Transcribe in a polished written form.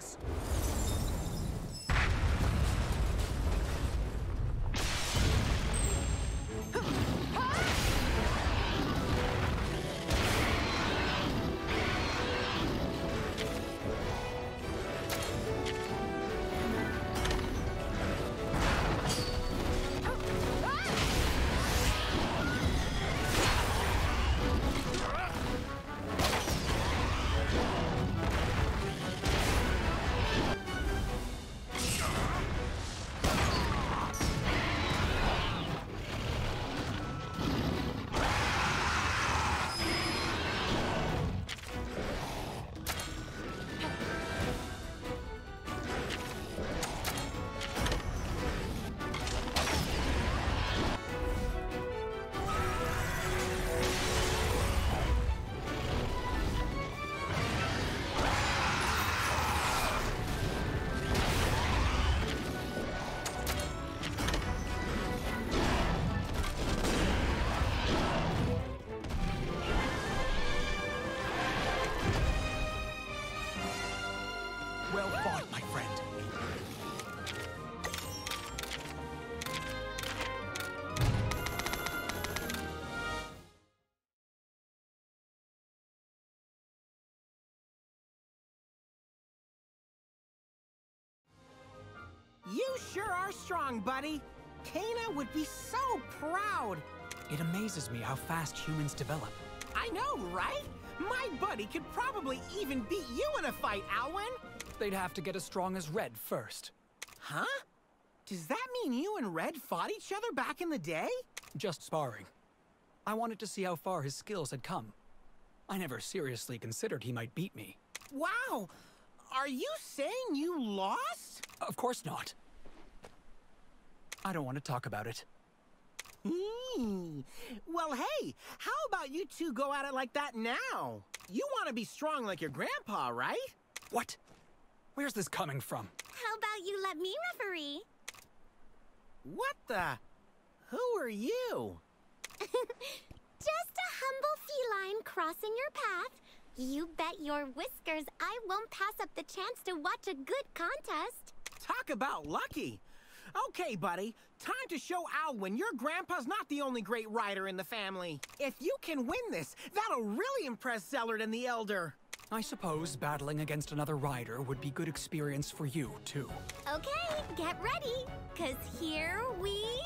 things. Well fought, my friend. You sure are strong, buddy. Kena would be so proud. It amazes me how fast humans develop. I know, right? My buddy could probably even beat you in a fight, Alwin. They'd have to get as strong as Red first. Huh? Does that mean you and Red fought each other back in the day? Just sparring. I wanted to see how far his skills had come. I never seriously considered he might beat me. Wow! Are you saying you lost? Of course not. I don't want to talk about it. Well, hey, how about you two go at it like that now? You want to be strong like your grandpa, right? What? Where's this coming from? How about you let me referee? What the? Who are you? Just a humble feline crossing your path. You bet your whiskers I won't pass up the chance to watch a good contest. Talk about lucky. Okay, buddy. Time to show Alwin your grandpa's not the only great rider in the family. If you can win this, that'll really impress Zellard and the Elder. I suppose battling against another rider would be good experience for you, too. Okay, get ready, 'cause here we